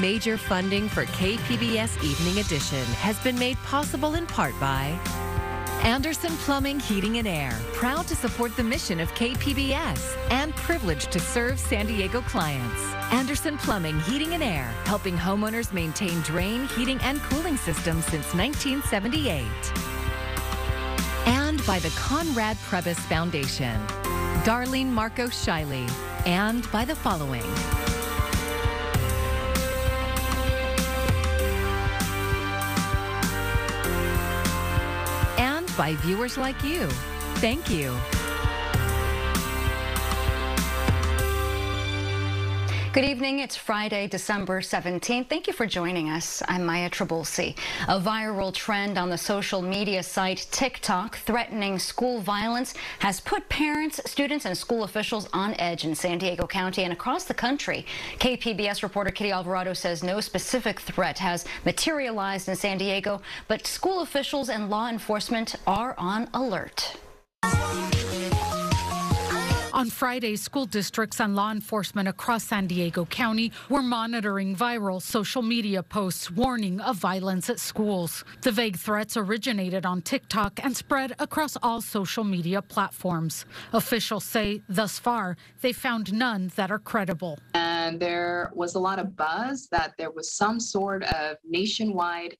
major funding for KPBS Evening Edition has been made possible in part by Anderson Plumbing, Heating and Air, proud to support the mission of KPBS and privileged to serve San Diego clients. Anderson Plumbing, Heating and Air, helping homeowners maintain drain, heating, and cooling systems since 1978. And by the Conrad Prebis Foundation, Darlene Marco Shiley, and by the following. By viewers like you. Thank you. Good evening. It's Friday, December 17th. Thank you for joining us. I'm Maya Trabulsi. A viral trend on the social media site TikTok threatening school violence has put parents, students, and school officials on edge in San Diego County and across the country. KPBS reporter Kitty Alvarado says no specific threat has materialized in San Diego, but school officials and law enforcement are on alert. On Friday, school districts and law enforcement across San Diego County were monitoring viral social media posts warning of violence at schools. The vague threats originated on TikTok and spread across all social media platforms. Officials say thus far, they found none that are credible. And there was a lot of buzz that there was some sort of nationwide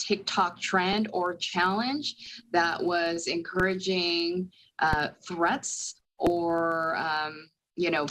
TikTok trend or challenge that was encouraging threats or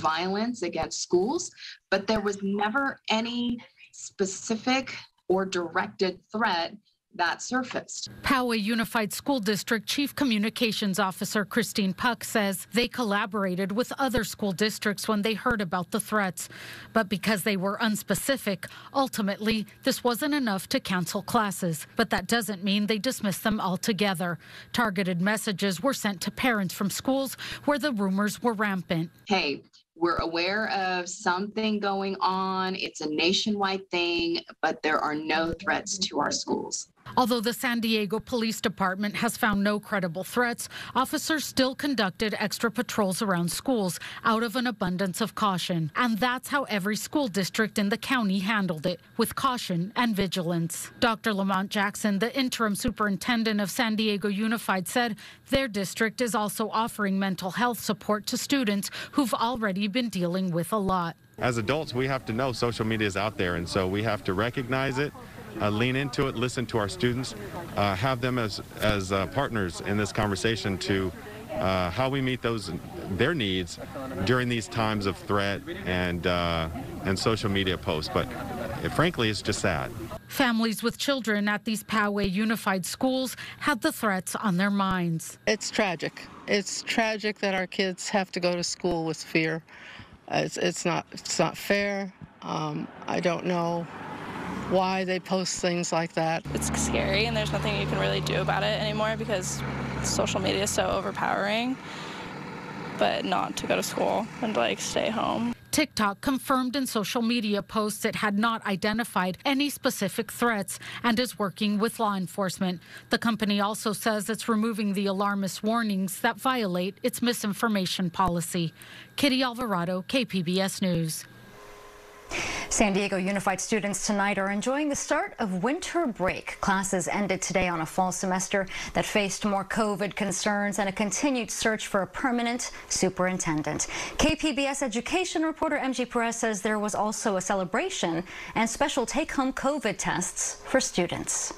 violence against schools, but there was never any specific or directed threat that surfaced. Poway Unified School District Chief Communications Officer Christine Puck says they collaborated with other school districts when they heard about the threats, but because they were unspecific, ultimately this wasn't enough to cancel classes. But that doesn't mean they dismissed them altogether. Targeted messages were sent to parents from schools where the rumors were rampant. Hey, we're aware of something going on. It's a nationwide thing, but there are no threats to our schools. Although the San Diego Police Department has found no credible threats, officers still conducted extra patrols around schools out of an abundance of caution. And that's how every school district in the county handled it, with caution and vigilance. Dr. Lamont Jackson, the interim superintendent of San Diego Unified, said their district is also offering mental health support to students who've already been dealing with a lot. As adults, we have to know social media is out there, and so we have to recognize it, lean into it, listen to our students, have them as partners in this conversation to how we meet their needs during these times of threat and social media posts. But frankly, it's just sad. Families with children at these Poway Unified schools had the threats on their minds. It's tragic. It's tragic that our kids have to go to school with fear. It's not fair. I don't know why they post things like that. It's scary, and there's nothing you can really do about it anymore because social media is so overpowering. But not to go to school and stay home. TikTok confirmed in social media posts it had not identified any specific threats and is working with law enforcement. The company also says it's removing the alarmist warnings that violate its misinformation policy. Kitty Alvarado, KPBS News. San Diego Unified students tonight are enjoying the start of winter break. Classes ended today on a fall semester that faced more COVID concerns and a continued search for a permanent superintendent. KPBS education reporter MG Perez says there was also a celebration and special take-home COVID tests for students.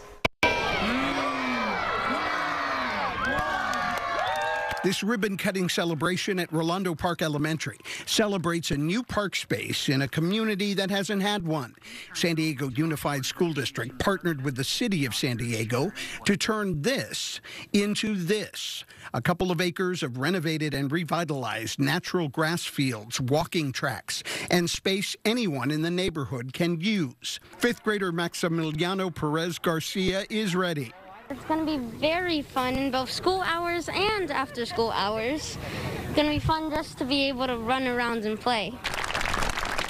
This ribbon-cutting celebration at Rolando Park Elementary celebrates a new park space in a community that hasn't had one. San Diego Unified School District partnered with the city of San Diego to turn this into this. A couple of acres of renovated and revitalized natural grass fields, walking tracks, and space anyone in the neighborhood can use. Fifth grader Maximiliano Perez Garcia is ready. It's going to be very fun in both school hours and after school hours. It's going to be fun just to be able to run around and play.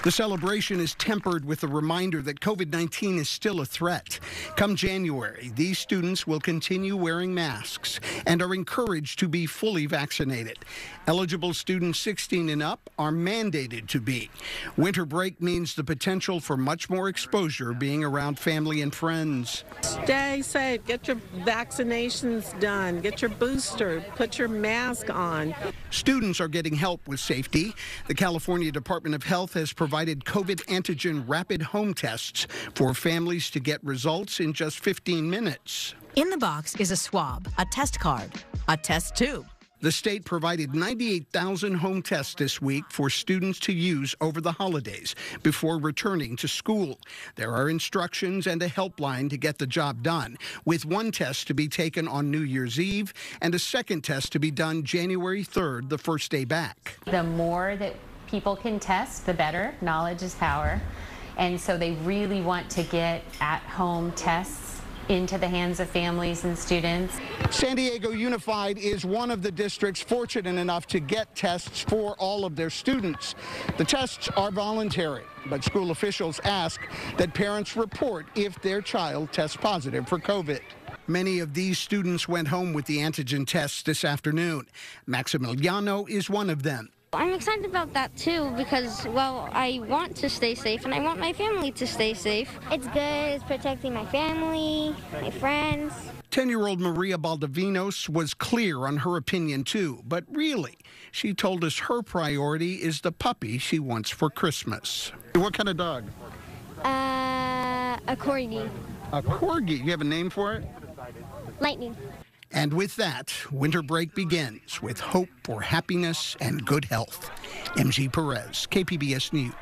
The celebration is tempered with a reminder that COVID-19 is still a threat. Come January, these students will continue wearing masks and are encouraged to be fully vaccinated. Eligible students 16 and up are mandated to be. Winter break means the potential for much more exposure being around family and friends. Stay safe. Get your vaccinations done. Get your booster. Put your mask on. Students are getting help with safety. The California Department of Health has provided COVID antigen rapid home tests for families to get results in just 15 minutes. In the box is a swab, a test card, a test tube. The state provided 98,000 home tests this week for students to use over the holidays before returning to school. There are instructions and a helpline to get the job done, with one test to be taken on New Year's Eve and a second test to be done January 3rd, the first day back. The more that people can test, the better. Knowledge is power. And so they really want to get at-home tests into the hands of families and students. San Diego Unified is one of the districts fortunate enough to get tests for all of their students. The tests are voluntary, but school officials ask that parents report if their child tests positive for COVID. Many of these students went home with the antigen tests this afternoon. Maximiliano is one of them. I'm excited about that too because, well, I want to stay safe and I want my family to stay safe. It's good. It's protecting my family, my friends. 10-year-old Maria Baldavinos was clear on her opinion too, but really, she told us her priority is the puppy she wants for Christmas. What kind of dog? A corgi. A corgi? You have a name for it? Lightning. And with that, winter break begins with hope for happiness and good health. MG Perez, KPBS News.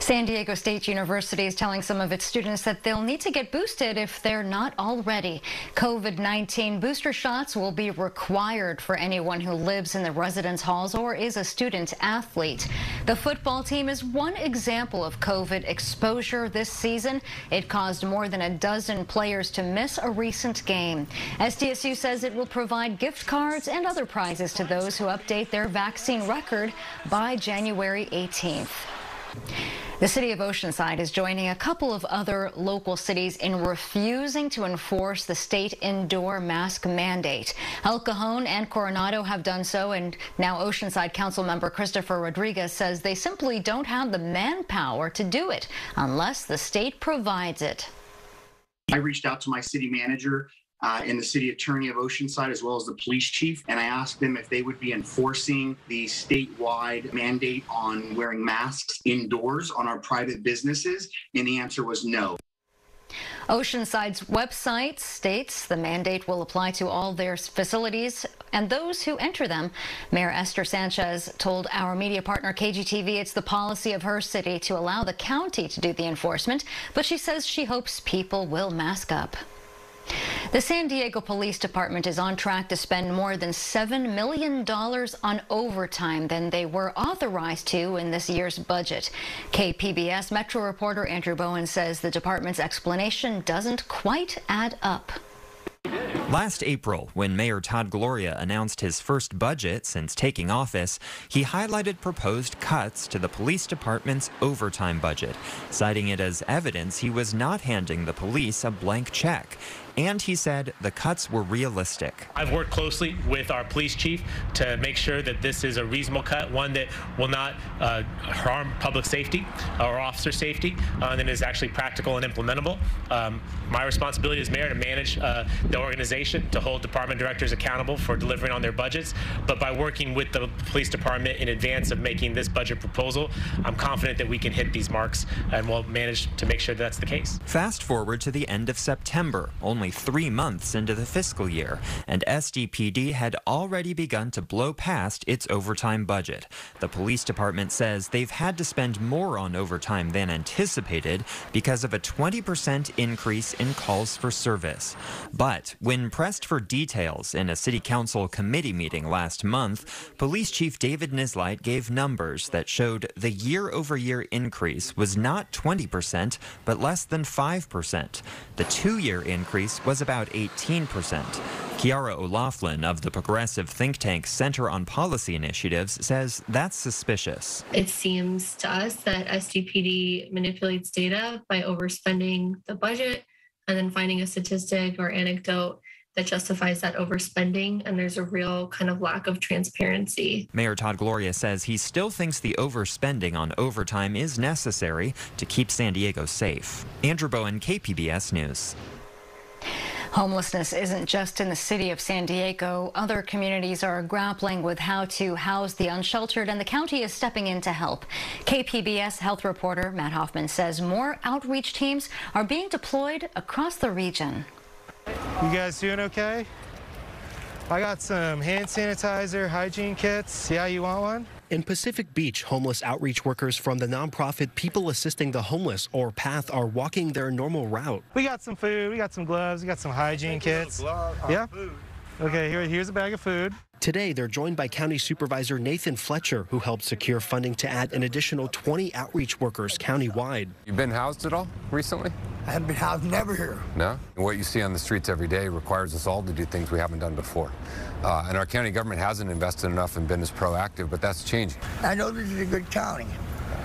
San Diego State University is telling some of its students that they'll need to get boosted if they're not already. COVID-19 booster shots will be required for anyone who lives in the residence halls or is a student athlete. The football team is one example of COVID exposure this season. It caused more than a dozen players to miss a recent game. SDSU says it will provide gift cards and other prizes to those who update their vaccine record by January 18th. The city of Oceanside is joining a couple of other local cities in refusing to enforce the state indoor mask mandate. El Cajon and Coronado have done so, and now Oceanside Council member Christopher Rodriguez says they simply don't have the manpower to do it unless the state provides it. I reached out to my city manager and the city attorney of Oceanside, as well as the police chief, and I asked them if they would be enforcing the statewide mandate on wearing masks indoors on our private businesses, and the answer was no. Oceanside's website states the mandate will apply to all their facilities and those who enter them. Mayor Esther Sanchez told our media partner KGTV it's the policy of her city to allow the county to do the enforcement, but she says she hopes people will mask up. The San Diego Police Department is on track to spend more than $7 million on overtime than they were authorized to in this year's budget. KPBS Metro reporter Andrew Bowen says the department's explanation doesn't quite add up. Last April, when Mayor Todd Gloria announced his first budget since taking office, he highlighted proposed cuts to the police department's overtime budget, citing it as evidence he was not handing the police a blank check. And he said the cuts were realistic. I've worked closely with our police chief to make sure that this is a reasonable cut, one that will not harm public safety or officer safety, and is actually practical and implementable. My responsibility as mayor to manage the organization, to hold department directors accountable for delivering on their budgets. But by working with the police department in advance of making this budget proposal, I'm confident that we can hit these marks and we'll manage to make sure that's the case. Fast forward to the end of September, only 3 months into the fiscal year, and SDPD had already begun to blow past its overtime budget. The police department says they've had to spend more on overtime than anticipated because of a 20% increase in calls for service. But when pressed for details in a city council committee meeting last month, Police Chief David Nislight gave numbers that showed the year-over-year increase was not 20%, but less than 5%. The two-year increase was about 18%. Kiara O'Laughlin of the progressive think tank Center on Policy Initiatives says that's suspicious. It seems to us that SDPD manipulates data by overspending the budget and then finding a statistic or anecdote that justifies that overspending, and there's a real kind of lack of transparency. Mayor Todd Gloria says he still thinks the overspending on overtime is necessary to keep San Diego safe. Andrew Bowen, KPBS News. Homelessness isn't just in the city of San Diego. Other communities are grappling with how to house the unsheltered, and the county is stepping in to help. KPBS health reporter Matt Hoffman says more outreach teams are being deployed across the region. You guys doing okay? I got some hand sanitizer, hygiene kits. Yeah, you want one? In Pacific Beach, homeless outreach workers from the nonprofit People Assisting the Homeless, or PATH, are walking their normal route. We got some food, we got some gloves, we got some hygiene kits. Yeah. Okay, here's a bag of food. Today, they're joined by County Supervisor Nathan Fletcher, who helped secure funding to add an additional 20 outreach workers countywide. You've been housed at all recently? I haven't been housed, never here. No? What you see on the streets every day requires us all to do things we haven't done before. And our county government hasn't invested enough and been as proactive, but that's changing. I know this is a good county,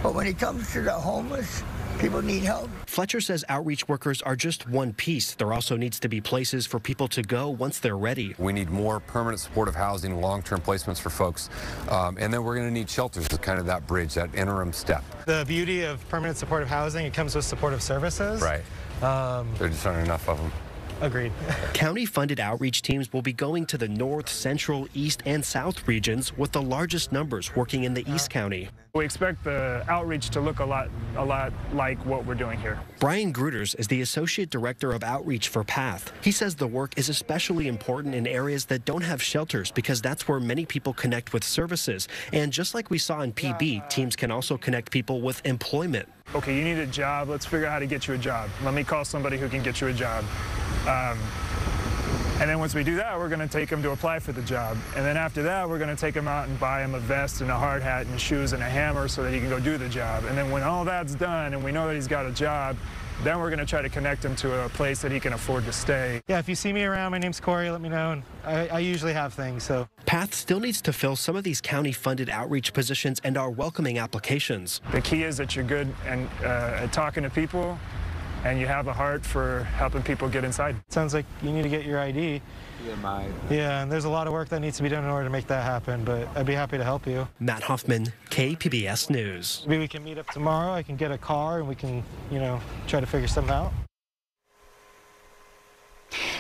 but when it comes to the homeless, people need help. Fletcher says outreach workers are just one piece. There also needs to be places for people to go once they're ready. We need more permanent supportive housing, long-term placements for folks. And then we're going to need shelters as kind of that bridge, that interim step. The beauty of permanent supportive housing, it comes with supportive services. Right. There just aren't enough of them. Agreed. County-funded outreach teams will be going to the north, central, east, and south regions, with the largest numbers working in the East County. We expect the outreach to look a lot like what we're doing here. Brian Gruters is the Associate Director of Outreach for PATH. He says the work is especially important in areas that don't have shelters, because that's where many people connect with services. And just like we saw in PB, teams can also connect people with employment. Okay, you need a job. Let's figure out how to get you a job. Let me call somebody who can get you a job. And then once we do that, we're going to take them to apply for the job. And then after that, we're going to take them out and buy them a vest and a hard hat and shoes and a hammer so that he can go do the job. And then when all that's done and we know that he's got a job, then we're going to try to connect him to a place that he can afford to stay. Yeah, if you see me around, my name's Corey, let me know, and I usually have things, so. PATH still needs to fill some of these county-funded outreach positions and are welcoming applications. The key is that you're good and at talking to people, and you have a heart for helping people get inside. Sounds like you need to get your ID. EMI. Yeah, and there's a lot of work that needs to be done in order to make that happen, but I'd be happy to help you. Matt Hoffman, KPBS News. Maybe we can meet up tomorrow. I can get a car and we can, you know, try to figure something out.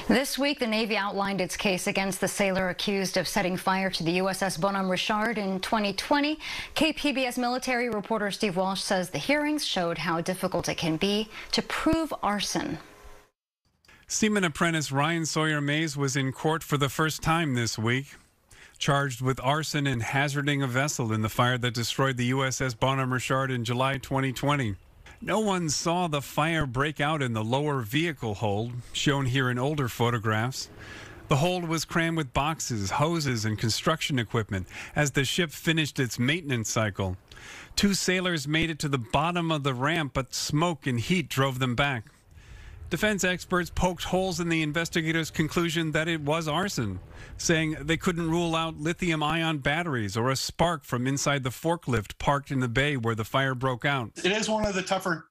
This week, the Navy outlined its case against the sailor accused of setting fire to the USS Bonhomme Richard in 2020. KPBS military reporter Steve Walsh says the hearings showed how difficult it can be to prove arson. Seaman apprentice Ryan Sawyer Mays was in court for the first time this week, charged with arson and hazarding a vessel in the fire that destroyed the USS Bonhomme Richard in July 2020. No one saw the fire break out in the lower vehicle hold, shown here in older photographs. The hold was crammed with boxes, hoses, and construction equipment as the ship finished its maintenance cycle. Two sailors made it to the bottom of the ramp, but smoke and heat drove them back. Defense experts poked holes in the investigators' conclusion that it was arson, saying they couldn't rule out lithium-ion batteries or a spark from inside the forklift parked in the bay where the fire broke out. It is one of the tougher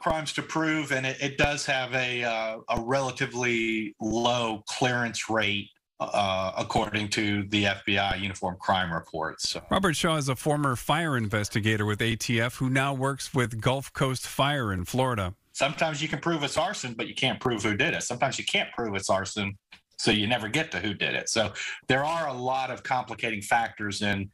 crimes to prove, and it does have a relatively low clearance rate, according to the FBI Uniform Crime Report. So. Robert Shaw is a former fire investigator with ATF who now works with Gulf Coast Fire in Florida. Sometimes you can prove it's arson, but you can't prove who did it. Sometimes you can't prove it's arson, so you never get to who did it. So there are a lot of complicating factors in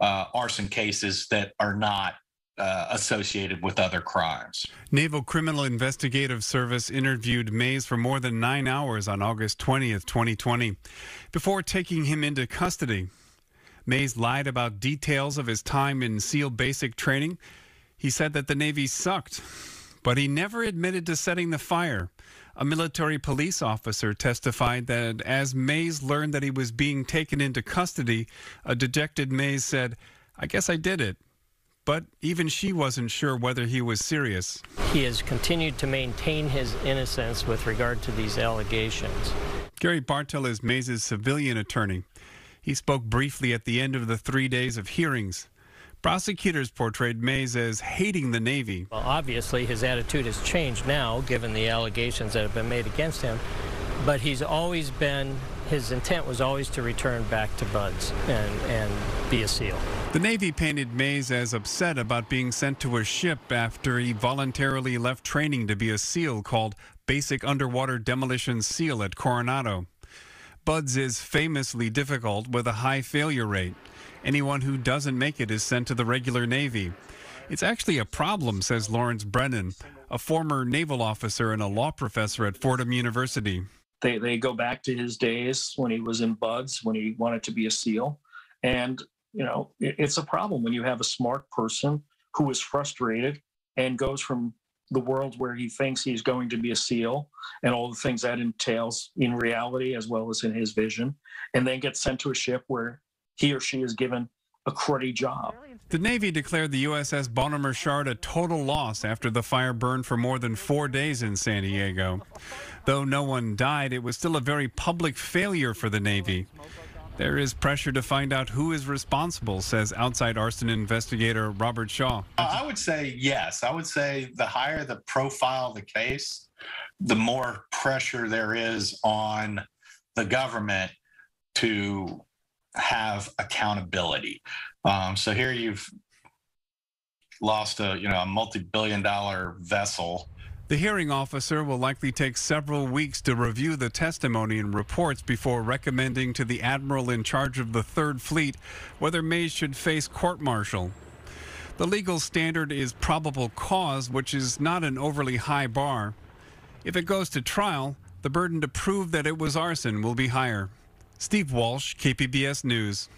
arson cases that are not associated with other crimes. Naval Criminal Investigative Service interviewed Mays for more than 9 hours on August 20th, 2020, before taking him into custody. Mays lied about details of his time in SEAL basic training. He said that the Navy sucked, but he never admitted to setting the fire. A military police officer testified that as Mays learned that he was being taken into custody, a dejected Mays said, "I guess I did it." But even she wasn't sure whether he was serious. He has continued to maintain his innocence with regard to these allegations. Gary Bartell is Mays' civilian attorney. He spoke briefly at the end of the 3 days of hearings. Prosecutors portrayed Mays as hating the Navy. Well, obviously, his attitude has changed now, given the allegations that have been made against him. But he's always been, his intent was always to return back to BUDS and be a SEAL. The Navy painted Mays as upset about being sent to a ship after he voluntarily left training to be a SEAL called Basic Underwater Demolition SEAL at Coronado. BUDS is famously difficult with a high failure rate. Anyone who doesn't make it is sent to the regular Navy. It's actually a problem, says Lawrence Brennan, a former naval officer and a law professor at Fordham University. They go back to his days when he was in BUDS, when he wanted to be a SEAL. And, you know, it's a problem when you have a smart person who is frustrated and goes from the world where he thinks he's going to be a SEAL and all the things that entails in reality as well as in his vision, and then gets sent to a ship where he or she is given a cruddy job. The Navy declared the USS Bonhomme Richard a total loss after the fire burned for more than 4 days in San Diego. Though no one died, it was still a very public failure for the Navy. There is pressure to find out who is responsible, says outside arson investigator Robert Shaw. I would say yes. I would say the higher the profile of the case, the more pressure there is on the government to have accountability. So here you've lost a multi-billion-dollar vessel. The hearing officer will likely take several weeks to review the testimony and reports before recommending to the admiral in charge of the Third Fleet whether Mays should face court-martial. The legal standard is probable cause, which is not an overly high bar. If it goes to trial, the burden to prove that it was arson will be higher. Steve Walsh, KPBS News.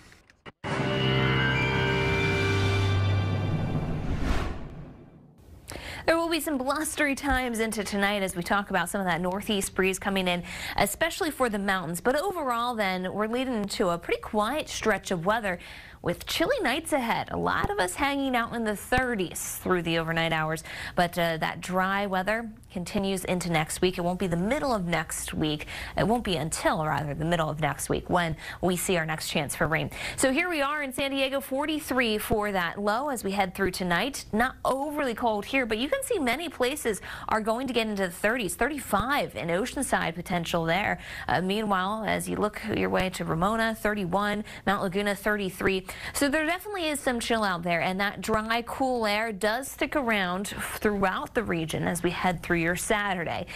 There will be some blustery times into tonight as we talk about some of that northeast breeze coming in, especially for the mountains. But overall, then, we're leading to a pretty quiet stretch of weather with chilly nights ahead. A lot of us hanging out in the 30s through the overnight hours. But that dry weather continues into next week. It won't be the middle of next week. It won't be until, rather, the middle of next week when we see our next chance for rain. So here we are in San Diego, 43 for that low as we head through tonight. Not overly cold here, but you can see many places are going to get into the 30s, 35 in Oceanside potential there. Meanwhile, as you look your way to Ramona, 31, Mount Laguna, 33. So there definitely is some chill out there, and that dry, cool air does stick around throughout the region as we head through your Saturday.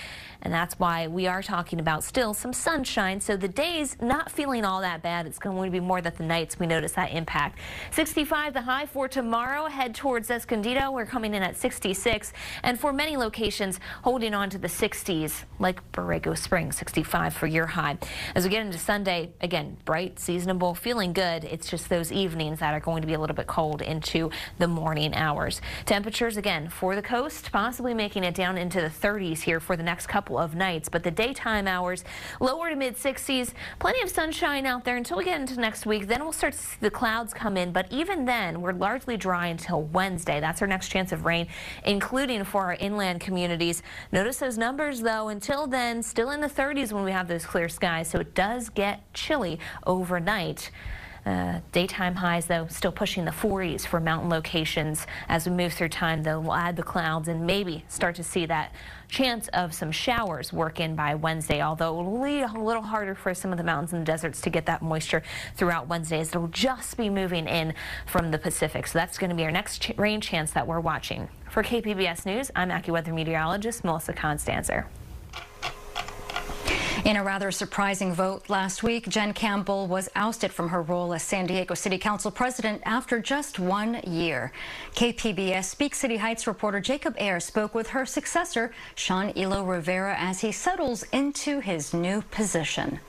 And that's why we are talking about still some sunshine. So the days not feeling all that bad. It's going to be more that the nights we notice that impact. 65 the high for tomorrow. Head towards Escondido. We're coming in at 66. And for many locations, holding on to the 60s, like Borrego Springs, 65 for your high. As we get into Sunday, again, bright, seasonable, feeling good. It's just those evenings that are going to be a little bit cold into the morning hours. Temperatures, again, for the coast, possibly making it down into the 30s here for the next couple of nights, but the daytime hours lower to mid 60s. Plenty of sunshine out there until we get into next week. Then we'll start to see the clouds come in, but even then we're largely dry until Wednesday. That's our next chance of rain, including for our inland communities. Notice those numbers though. Until then, still in the 30s when we have those clear skies, so it does get chilly overnight. Daytime highs, though, still pushing the 40s for mountain locations. As we move through time, though, we'll add the clouds and maybe start to see that chance of some showers work in by Wednesday, although it'll be a little harder for some of the mountains and deserts to get that moisture throughout Wednesday, as it'll just be moving in from the Pacific. So that's going to be our next rain chance that we're watching. For KPBS News, I'm AccuWeather meteorologist Melissa Constanzer. In a rather surprising vote last week, Jen Campbell was ousted from her role as San Diego City Council president after just 1 year. KPBS Speak City Heights reporter Jacob Ayer spoke with her successor, Sean Elo-Rivera, as he settles into his new position.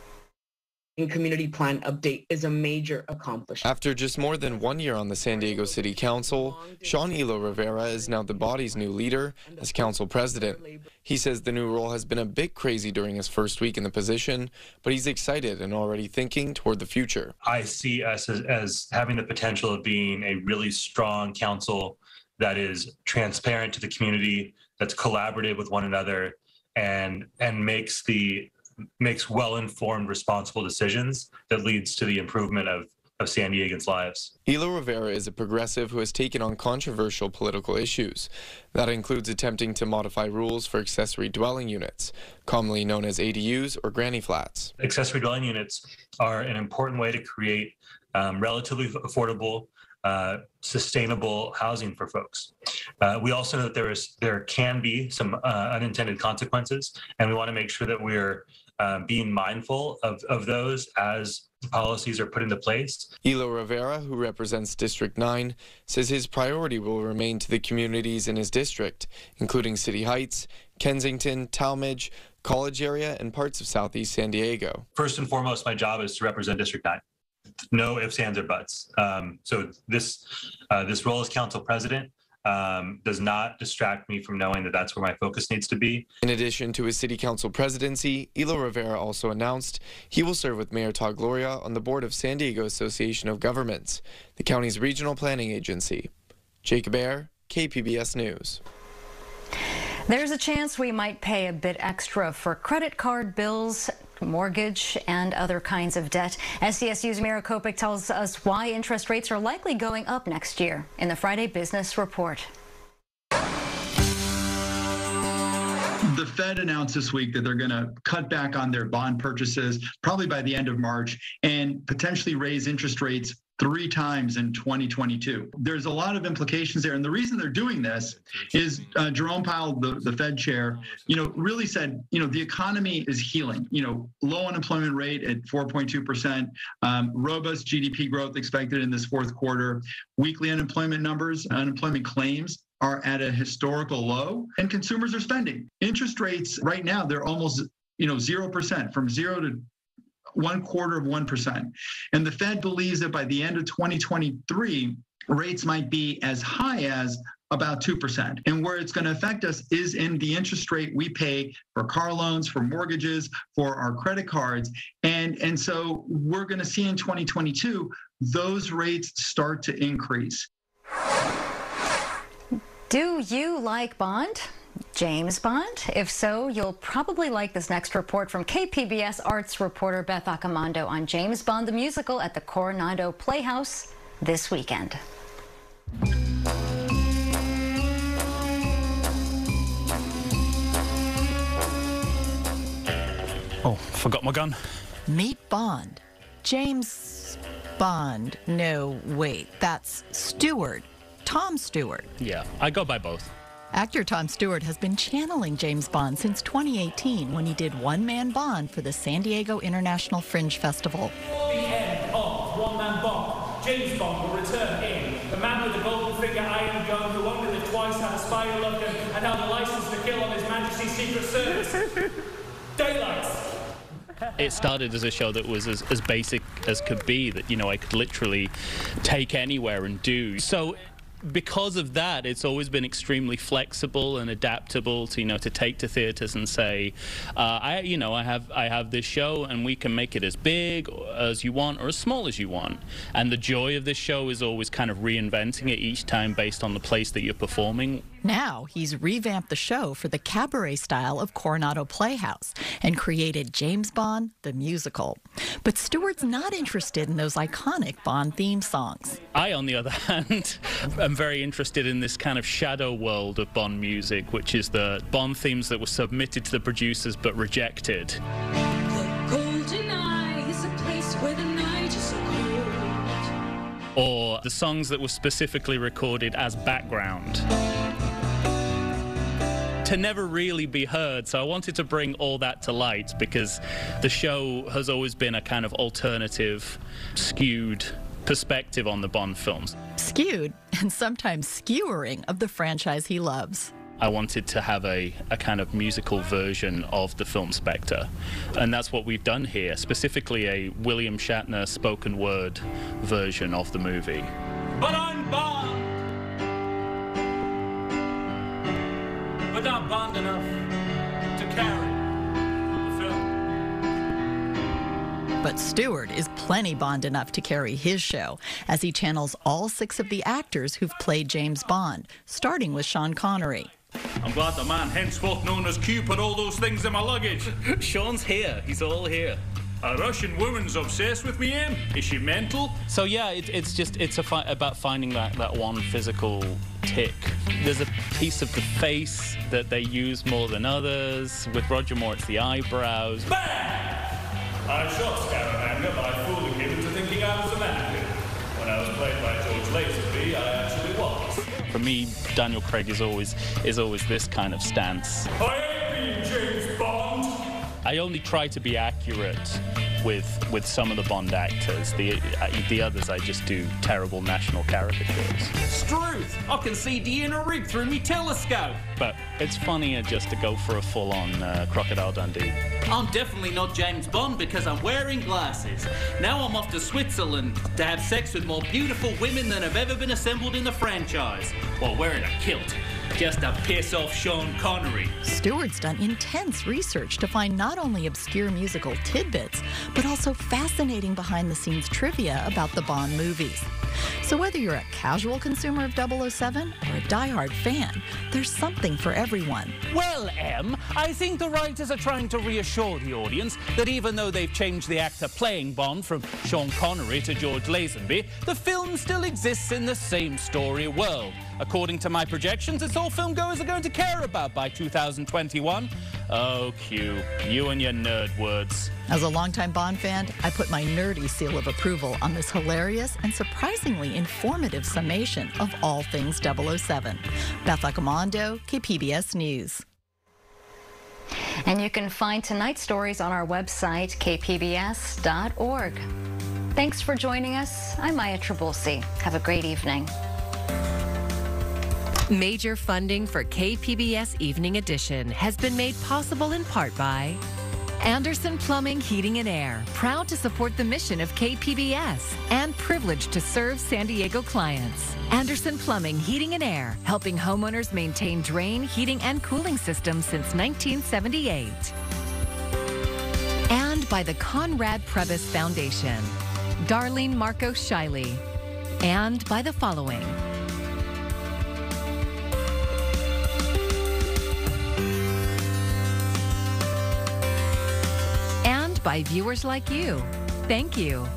Community plan update is a major accomplishment. After just more than 1 year on the San Diego City Council, Sean Elo-Rivera is now the body's new leader as council president. He says the new role has been a bit crazy during his first week in the position, but he's excited and already thinking toward the future. I see us as having the potential of being a really strong council that is transparent to the community, that's collaborative with one another, and makes the makes well-informed, responsible decisions that leads to the improvement of San Diegans' lives. Elo-Rivera is a progressive who has taken on controversial political issues. That includes attempting to modify rules for accessory dwelling units, commonly known as ADUs or granny flats. Accessory dwelling units are an important way to create relatively affordable, sustainable housing for folks. We also know that there can be some unintended consequences, and we want to make sure that we're being mindful of those as policies are put into place. Elo-Rivera, who represents District 9, says his priority will remain to the communities in his district, including City Heights, Kensington, Talmadge, College area, and parts of Southeast San Diego. First and foremost, my job is to represent District 9. No ifs, ands, or buts. So this role as council president does not distract me from knowing that that's where my focus needs to be. In addition to his city council presidency, Elo-Rivera also announced he will serve with Mayor Todd Gloria on the board of San Diego Association of Governments, the county's regional planning agency. Jacob Ayer, KPBS News. There's a chance we might pay a bit extra for credit card bills, mortgage, and other kinds of debt. SDSU's Mira Kopic tells us why interest rates are likely going up next year in the Friday Business Report. The Fed announced this week that they're going to cut back on their bond purchases probably by the end of March and potentially raise interest rates 3 times in 2022. There's a lot of implications there. And the reason they're doing this is Jerome Powell, the Fed chair, really said, the economy is healing. Low unemployment rate at 4.2%, robust GDP growth expected in this fourth quarter, weekly unemployment numbers, unemployment claims are at a historical low, and consumers are spending. Interest rates right now, they're almost, 0%, from 0 to 0.25%. And the Fed believes that by the end of 2023, rates might be as high as about 2%. And where it's going to affect us is in the interest rate we pay for car loans, for mortgages, for our credit cards. And so we're going to see in 2022, those rates start to increase. Do you like Bond? James Bond? If so, you'll probably like this next report from KPBS arts reporter Beth Accomando on James Bond the musical at the Coronado Playhouse this weekend. Oh, forgot my gun. Meet Bond. James Bond. No, wait, that's Stewart. Tom Stewart. Yeah, I go by both. Actor Tom Stewart has been channeling James Bond since 2018 when he did One Man Bond for the San Diego International Fringe Festival. The end of One Man Bond. James Bond will return in The Man with the Golden Finger, Iron Gun, the one that twice had a spy who loved him, and now the license to kill on His Majesty's Secret Service. Daylights. It started as a show that was as basic as could be, that I could literally take anywhere and do. So because of that, it's always been extremely flexible and adaptable to to take to theaters and say, I have this show and we can make it as big as you want or as small as you want. And the joy of this show is always kind of reinventing it each time based on the place that you're performing. Now he's revamped the show for the cabaret style of Coronado Playhouse and created James Bond the musical. But Stewart's not interested in those iconic Bond theme songs. I, on the other hand, am very interested in this kind of shadow world of Bond music, which is the Bond themes that were submitted to the producers but rejected. The Golden Eye is a place where the night is so cold. Or the songs that were specifically recorded as background, to never really be heard. So I wanted to bring all that to light because the show has always been a kind of alternative, skewed perspective on the Bond films. Skewed and sometimes skewering of the franchise he loves. I wanted to have a kind of musical version of the film Spectre, and that's what we've done here, specifically a William Shatner spoken word version of the movie. But I'm Bond! But not Bond enough to carry the film. But Stewart is plenty Bond enough to carry his show, as he channels all 6 of the actors who've played James Bond, starting with Sean Connery. I'm glad the man henceforth known as Q put all those things in my luggage. Sean's here. He's all here. A Russian woman's obsessed with me, Em. Is she mental? So yeah, it's about finding that one physical tick. There's a piece of the face that they use more than others. With Roger Moore, it's the eyebrows. Bang! I shot Scaramanga by fooling him into thinking I was a mannequin. When I was played by George Lazenby, I actually was. For me, Daniel Craig is always this kind of stance. I ain't been James Bond! I only try to be accurate with some of the Bond actors. The others, I just do terrible national caricatures. Struth! I can see the inner ring through me telescope! But it's funnier just to go for a full-on Crocodile Dundee. I'm definitely not James Bond because I'm wearing glasses. Now I'm off to Switzerland to have sex with more beautiful women than have ever been assembled in the franchise. While wearing a kilt. Just to piss off Sean Connery. Stewart's done intense research to find not only obscure musical tidbits, but also fascinating behind-the-scenes trivia about the Bond movies. So whether you're a casual consumer of 007 or a diehard fan, there's something for everyone. Well, Em, I think the writers are trying to reassure the audience that even though they've changed the actor playing Bond from Sean Connery to George Lazenby, the film still exists in the same story world. According to my projections, it's all filmgoers are going to care about by 2021. Oh, Q, you and your nerd words. As a longtime Bond fan, I put my nerdy seal of approval on this hilarious and surprisingly informative summation of all things 007. Beth Accomando, KPBS News. And you can find tonight's stories on our website, kpbs.org. Thanks for joining us. I'm Maya Trabulsi. Have a great evening. Major funding for KPBS Evening Edition has been made possible in part by Anderson Plumbing, Heating and Air, proud to support the mission of KPBS and privileged to serve San Diego clients. Anderson Plumbing, Heating and Air, helping homeowners maintain drain, heating and cooling systems since 1978. And by the Conrad Prebis Foundation, Darlene Marco Shiley, and by the following. By viewers like you. Thank you.